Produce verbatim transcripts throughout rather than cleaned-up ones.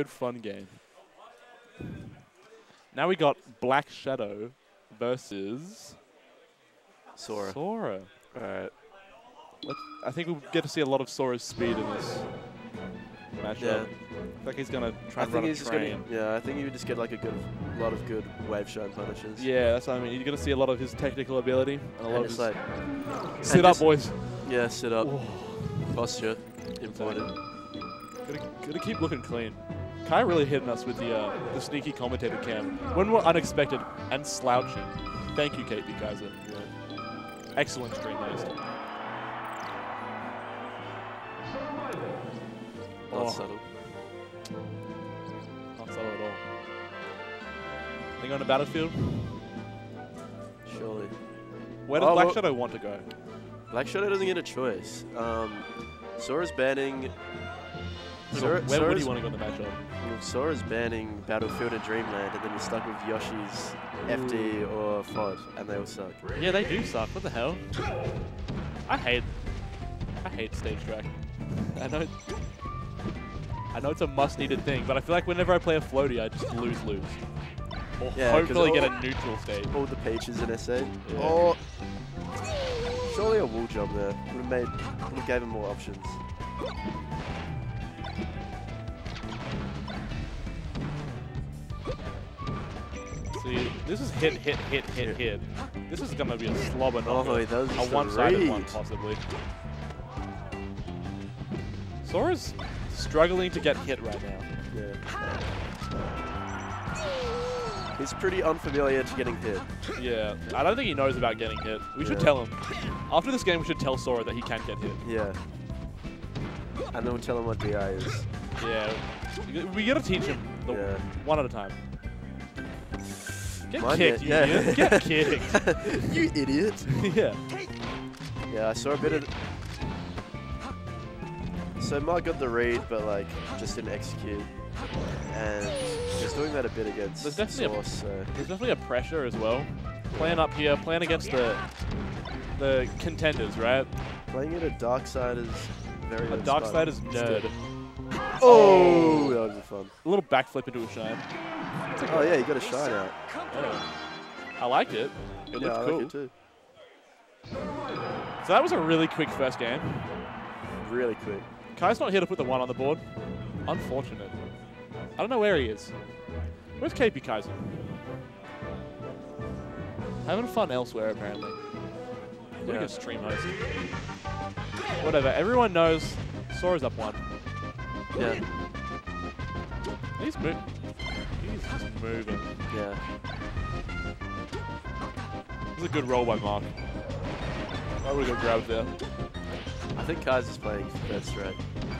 Good fun game. Now we got Blackshadow versus Sora. Sora. All right. Let's, I think we'll get to see a lot of Sora's speed in this matchup. Yeah. I think he's gonna try and I run a train. Gonna, yeah, I think he would just get like a good, lot of good wave shine punishes. Yeah, that's what I mean. You're gonna see a lot of his technical ability and a lot and of his like sit up, boys. Yeah, sit up. Whoa. Posture important. Gotta, gotta keep looking clean. Kai really hitting us with the uh, the sneaky commentator cam when we're unexpected and slouching. Thank you, K P Kaiser. Yeah. Excellent stream last time. Not oh. subtle. Not subtle at all. Are they going to Battlefield? Surely. Where does oh, Black Shadow want to go? Black Shadow doesn't get a choice. Um, Sora's banning... Sora, Where Sora's, would you want to go in the matchup? Sora's banning Battlefield and Dreamland, and then you're stuck with Yoshi's, F D, or F O D, and they all suck. Yeah, they do suck. What the hell? I hate... I hate stage drag. I know... I know it's a must-needed thing, but I feel like whenever I play a floaty, I just lose-lose. Or yeah, hopefully get a neutral stage. All the peaches in S A. Yeah. Or... Surely a wall jump there. Would have made... Would have gave him more options. See, this is hit, hit, hit, hit, hit. This is gonna be a slobber knocker. Oh, he does a one-sided one, possibly. Sora's... struggling to get hit right now. Yeah. He's pretty unfamiliar to getting hit. Yeah. I don't think he knows about getting hit. We yeah. should tell him. After this game, we should tell Sora that he can get hit. Yeah. And then we'll tell him what D I is. Yeah. We gotta teach him the yeah. one at a time. Get Mine kicked, yet. you yeah. idiot. Get kicked. You idiot. Yeah. Yeah, I saw a bit of... So Mark got the read, but like just didn't execute, and he's doing that a bit against there's definitely Source. A, so. There's definitely a pressure as well. Playing up here, playing against the the contenders, right? Playing it a Darksider's very. A Darksider's nerd. Oh, that was fun. A little backflip into a shine. Like oh yeah, you got a shine out. Yeah. I liked it. It yeah, looked I cool like it too. So that was a really quick first game. Really quick. Kai's not here to put the one on the board. Unfortunate. I don't know where he is. Where's K P Kaiser? Having fun elsewhere, apparently. What yeah. a stream host. Whatever. Everyone knows Sora's up one. Yeah. He's moving. He's just moving. Yeah. This is a good roll by Mark. I would have got grabbed there. I think Kaiser's playing third straight.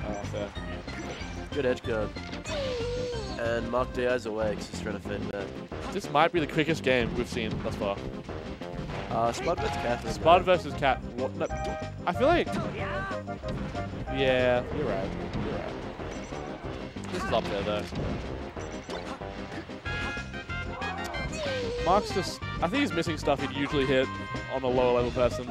Oh, fair. Good edge guard. And Mark Diaz away, because he's trying to fend back. This might be the quickest game we've seen thus far. Uh, Spud versus Cat. Spud versus Cat. What? No. I feel like... Yeah, you're right. You're right. This is up there, though. Mark's just... I think he's missing stuff he'd usually hit on a lower level person.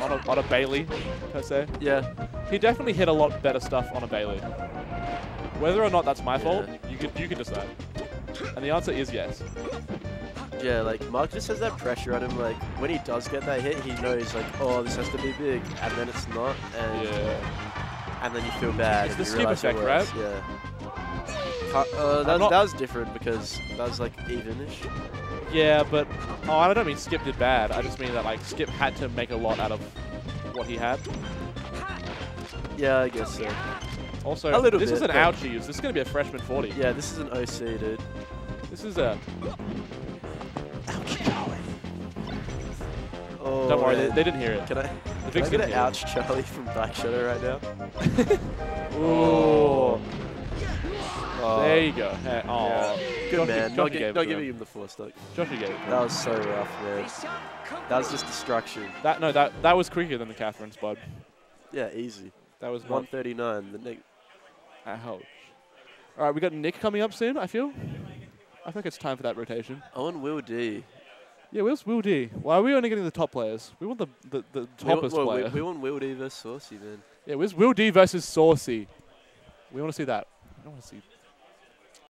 On a, on a Bailey, per se. Yeah. He definitely hit a lot better stuff on a Bailey. Whether or not that's my yeah. fault, you can, you can decide. And the answer is yes. Yeah, like, Mark just has that pressure on him. Like, when he does get that hit, he knows, like, oh, this has to be big. And then it's not. And, yeah. and then you feel bad. It's the Skip effect, right? Yeah. Uh, that, was, that was different because that was, like, even-ish. Yeah, but oh, I don't mean Skip did bad. I just mean that like Skip had to make a lot out of what he had. Yeah, I guess so. Also, a little this bit, is an ouchie. This is going to be a freshman forty. Yeah, this is an O C, dude. This is a. Ouch, Charlie. Oh, don't worry, they, they didn't hear it. Can I? The Vic's gonna ouch Charlie from Blackshadow right now. Ooh. Oh. There you go. Hey, oh. Yeah. Good Joshua, man. Not, gi not giving him, him the four stock. Joshua Gate. That was so rough, man. That was just destruction. That no, that that was quicker than the Catherine Spud. Yeah, easy. That was one thirty-nine. The Nick. Ouch. All right, we got Nick coming up soon. I feel. I think it's time for that rotation. Oh, and Will D. Yeah, where's Will D? Why are we only getting the top players? We want the the, the toppest we want, well, player. We, we want Will D versus Saucy, man. Yeah, it was Will D versus Saucy. We want to see that. I don't want to see